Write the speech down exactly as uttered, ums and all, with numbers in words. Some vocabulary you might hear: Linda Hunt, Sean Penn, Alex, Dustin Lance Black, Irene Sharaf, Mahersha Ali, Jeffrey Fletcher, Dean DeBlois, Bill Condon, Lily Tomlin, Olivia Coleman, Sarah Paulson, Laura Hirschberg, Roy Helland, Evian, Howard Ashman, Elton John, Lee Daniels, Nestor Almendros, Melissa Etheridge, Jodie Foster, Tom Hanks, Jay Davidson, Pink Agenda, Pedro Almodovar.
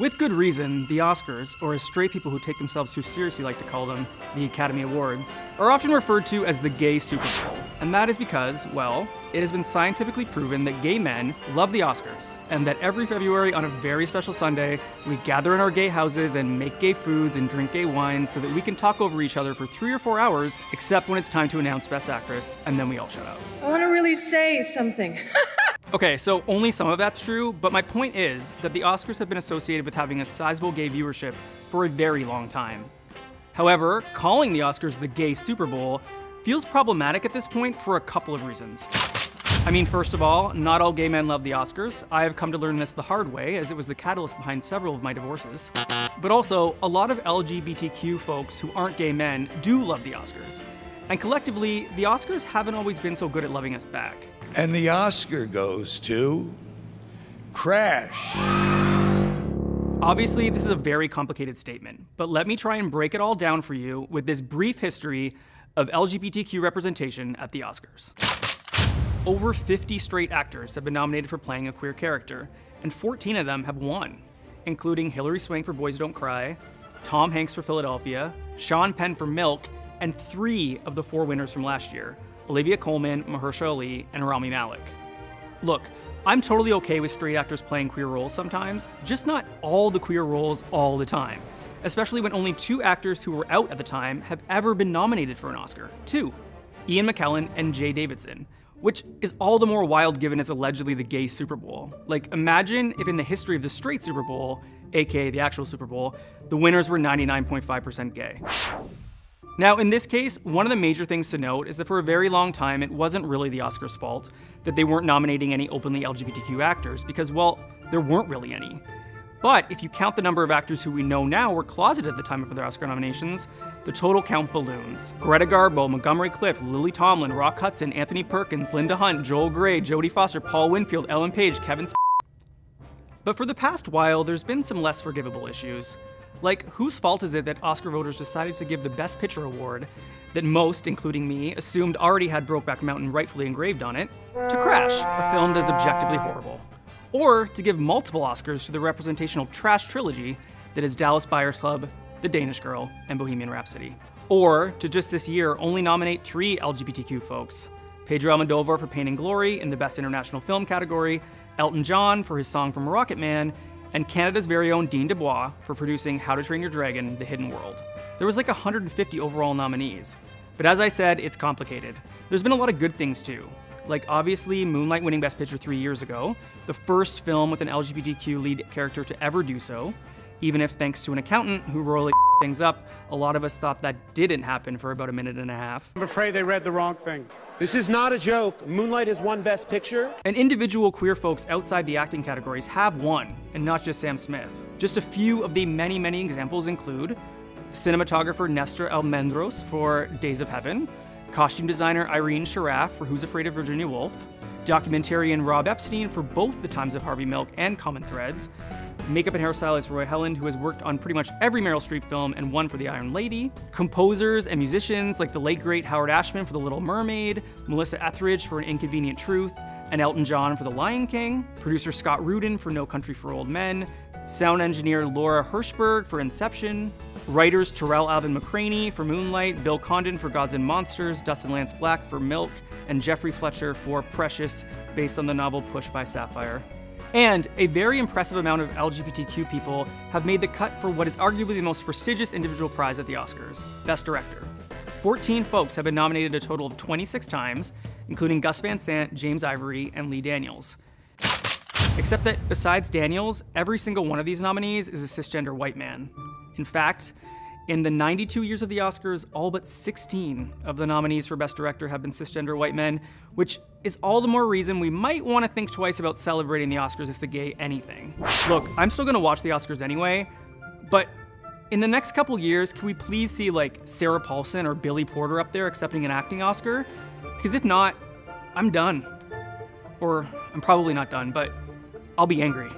With good reason, the Oscars, or as straight people who take themselves too seriously like to call them, the Academy Awards, are often referred to as the gay Super Bowl. And that is because, well, it has been scientifically proven that gay men love the Oscars, and that every February on a very special Sunday, we gather in our gay houses and make gay foods and drink gay wines so that we can talk over each other for three or four hours, except when it's time to announce Best Actress, and then we all shut up. I want to really say something. Okay, so only some of that's true, but my point is that the Oscars have been associated with having a sizable gay viewership for a very long time. However, calling the Oscars the gay Super Bowl feels problematic at this point for a couple of reasons. I mean, first of all, not all gay men love the Oscars. I have come to learn this the hard way, as it was the catalyst behind several of my divorces. But also, a lot of L G B T Q folks who aren't gay men do love the Oscars. And collectively, the Oscars haven't always been so good at loving us back. And the Oscar goes to... Crash. Obviously, this is a very complicated statement, but let me try and break it all down for you with this brief history of L G B T Q representation at the Oscars. Over fifty straight actors have been nominated for playing a queer character, and fourteen of them have won, including Hilary Swank for Boys Don't Cry, Tom Hanks for Philadelphia, Sean Penn for Milk, and three of the four winners from last year, Olivia Coleman, Mahersha Ali, and Rami Malek. Look, I'm totally okay with straight actors playing queer roles sometimes, just not all the queer roles all the time, especially when only two actors who were out at the time have ever been nominated for an Oscar. Two, Ian McKellen and Jay Davidson, which is all the more wild given it's allegedly the gay Super Bowl. Like, imagine if in the history of the straight Super Bowl, aka the actual Super Bowl, the winners were ninety-nine point five percent gay. Now, in this case, one of the major things to note is that for a very long time, it wasn't really the Oscars' fault that they weren't nominating any openly L G B T Q actors because, well, there weren't really any. But if you count the number of actors who we know now were closeted at the time of their Oscar nominations, the total count balloons. Greta Garbo, Montgomery Clift, Lily Tomlin, Rock Hudson, Anthony Perkins, Linda Hunt, Joel Grey, Jodie Foster, Paul Winfield, Ellen Page, Kevin But for the past while, there's been some less forgivable issues. Like, whose fault is it that Oscar voters decided to give the Best Picture award that most, including me, assumed already had Brokeback Mountain rightfully engraved on it, to Crash, a film that is objectively horrible? Or to give multiple Oscars to the representational trash trilogy that is Dallas Buyers Club, The Danish Girl, and Bohemian Rhapsody? Or to just this year only nominate three L G B T Q folks, Pedro Almodovar for Pain and Glory in the Best International Film category, Elton John for his song from Rocketman, and Canada's very own Dean DeBlois for producing How to Train Your Dragon, The Hidden World. There was like one hundred fifty overall nominees. But as I said, it's complicated. There's been a lot of good things too. Like obviously Moonlight winning Best Picture three years ago, the first film with an L G B T Q lead character to ever do so, even if thanks to an accountant who royally things up, a lot of us thought that didn't happen for about a minute and a half. I'm afraid they read the wrong thing. This is not a joke. Moonlight has won Best Picture. And individual queer folks outside the acting categories have won, and not just Sam Smith. Just a few of the many, many examples include cinematographer Nestor Almendros for Days of Heaven, costume designer Irene Sharaf for Who's Afraid of Virginia Woolf, documentarian Rob Epstein for both The Times of Harvey Milk and Common Threads, makeup and hairstylist Roy Helland, who has worked on pretty much every Meryl Streep film and one for The Iron Lady, composers and musicians like the late great Howard Ashman for The Little Mermaid, Melissa Etheridge for An Inconvenient Truth, and Elton John for The Lion King, producer Scott Rudin for No Country for Old Men, sound engineer Laura Hirschberg for Inception, writers Terrell Alvin McCraney for Moonlight, Bill Condon for Gods and Monsters, Dustin Lance Black for Milk, and Jeffrey Fletcher for Precious, based on the novel Push by Sapphire. And a very impressive amount of L G B T Q people have made the cut for what is arguably the most prestigious individual prize at the Oscars, Best Director. fourteen folks have been nominated a total of twenty-six times, including Gus Van Sant, James Ivory, and Lee Daniels. Except that besides Daniels, every single one of these nominees is a cisgender white man. In fact, in the ninety-two years of the Oscars, all but sixteen of the nominees for Best Director have been cisgender white men, which is all the more reason we might want to think twice about celebrating the Oscars as the gay anything. Look, I'm still going to watch the Oscars anyway, but in the next couple years, can we please see like Sarah Paulson or Billy Porter up there accepting an acting Oscar? Because if not, I'm done. Or I'm probably not done, but I'll be angry.